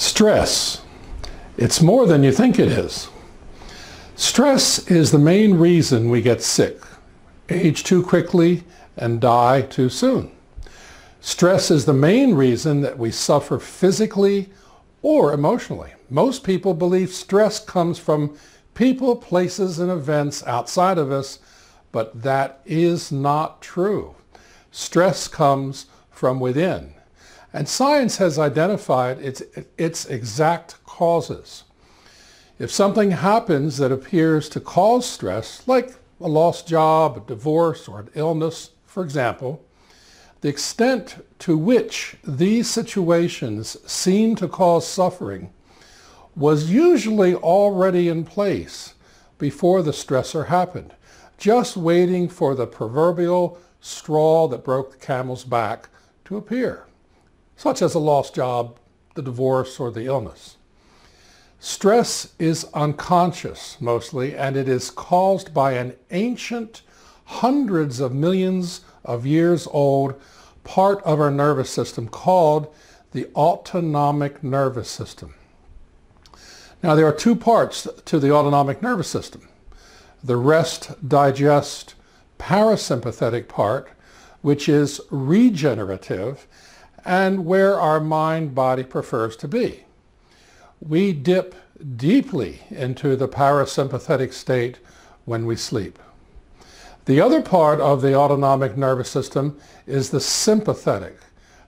Stress. It's more than you think it is. Stress is the main reason we get sick, age too quickly, and die too soon. Stress is the main reason that we suffer physically or emotionally. Most people believe stress comes from people, places, and events outside of us, but that is not true. Stress comes from within, and science has identified its exact causes. If something happens that appears to cause stress, like a lost job, a divorce, or an illness, for example, the extent to which these situations seem to cause suffering was usually already in place before the stressor happened, just waiting for the proverbial straw that broke the camel's back to appear, such as a lost job, the divorce, or the illness. Stress is unconscious mostly, and it is caused by an ancient, hundreds of millions of years old part of our nervous system called the autonomic nervous system. Now, there are two parts to the autonomic nervous system: the rest, digest, parasympathetic part, which is regenerative and where our mind-body prefers to be. We dip deeply into the parasympathetic state when we sleep. The other part of the autonomic nervous system is the sympathetic,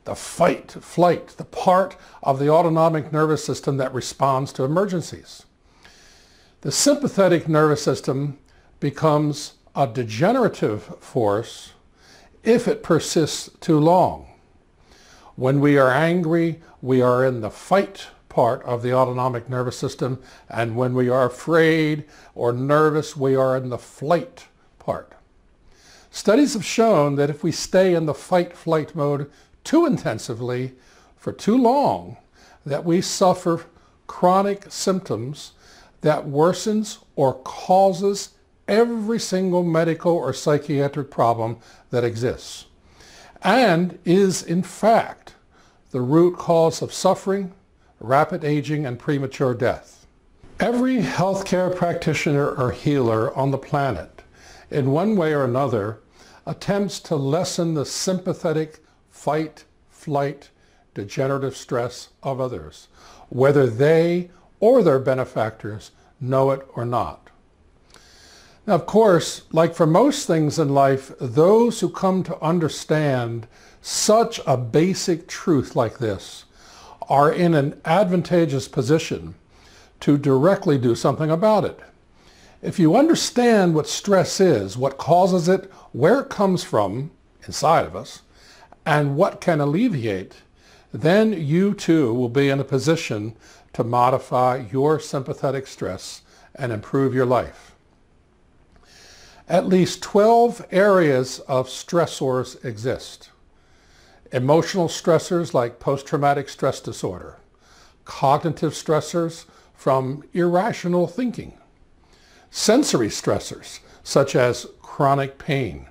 the fight, flight, the part of the autonomic nervous system that responds to emergencies. The sympathetic nervous system becomes a degenerative force if it persists too long. When we are angry, we are in the fight part of the autonomic nervous system, and when we are afraid or nervous, we are in the flight part. Studies have shown that if we stay in the fight-flight mode too intensively for too long, that we suffer chronic symptoms that worsens or causes every single medical or psychiatric problem that exists, and is in fact the root cause of suffering, rapid aging, and premature death. Every healthcare practitioner or healer on the planet, in one way or another, attempts to lessen the sympathetic fight, flight, degenerative stress of others, whether they or their benefactors know it or not. Now, of course, like for most things in life, those who come to understand such a basic truth like this are in an advantageous position to directly do something about it. If you understand what stress is, what causes it, where it comes from inside of us, and what can alleviate, then you too will be in a position to modify your sympathetic stress and improve your life. At least 12 areas of stressors exist. Emotional stressors like post-traumatic stress disorder, cognitive stressors from irrational thinking, sensory stressors such as chronic pain,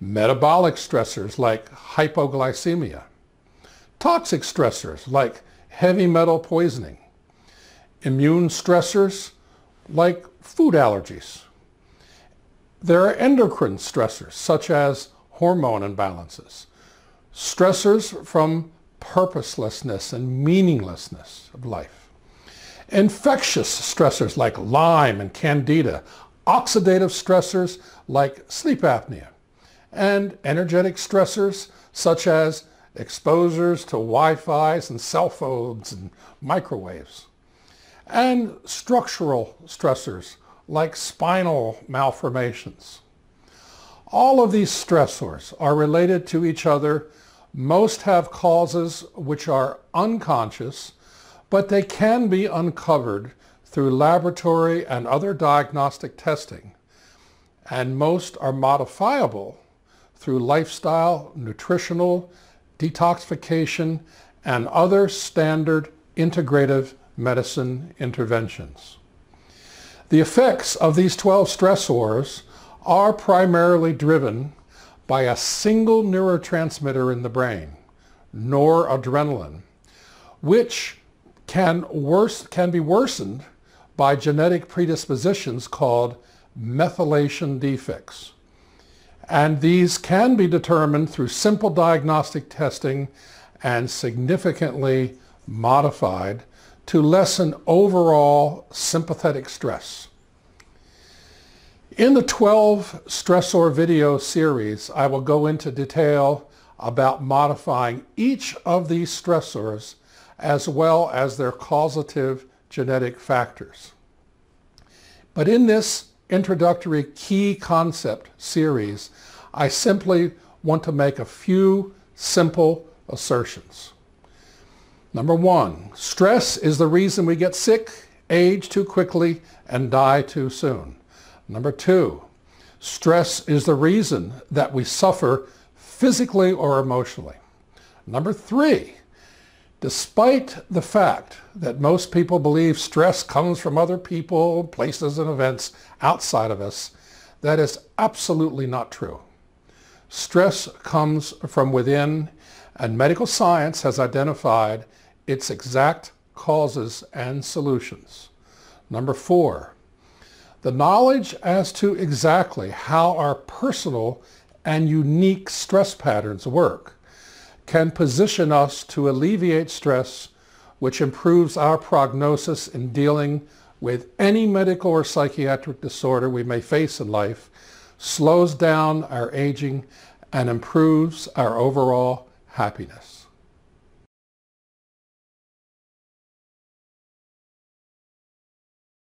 metabolic stressors like hypoglycemia, toxic stressors like heavy metal poisoning, immune stressors like food allergies. There are endocrine stressors such as hormone imbalances, stressors from purposelessness and meaninglessness of life, infectious stressors like Lyme and Candida, oxidative stressors like sleep apnea, and energetic stressors such as exposures to Wi-Fi's and cell phones and microwaves, and structural stressors like spinal malformations. All of these stressors are related to each other. Most have causes which are unconscious, but they can be uncovered through laboratory and other diagnostic testing, and most are modifiable through lifestyle, nutritional, detoxification, and other standard integrative medicine interventions. The effects of these 12 stressors are primarily driven by a single neurotransmitter in the brain, noradrenaline, which can be worsened by genetic predispositions called methylation defects. And these can be determined through simple diagnostic testing and significantly modified to lessen overall sympathetic stress. In the 12 stressor video series, I will go into detail about modifying each of these stressors as well as their causative genetic factors. But in this introductory key concept series, I simply want to make a few simple assertions. Number one, stress is the reason we get sick, age too quickly, and die too soon. Number two, stress is the reason that we suffer physically or emotionally. Number three, despite the fact that most people believe stress comes from other people, places, and events outside of us, that is absolutely not true. Stress comes from within, and medical science has identified its exact causes and solutions. Number four, the knowledge as to exactly how our personal and unique stress patterns work can position us to alleviate stress, which improves our prognosis in dealing with any medical or psychiatric disorder we may face in life, slows down our aging, and improves our overall happiness.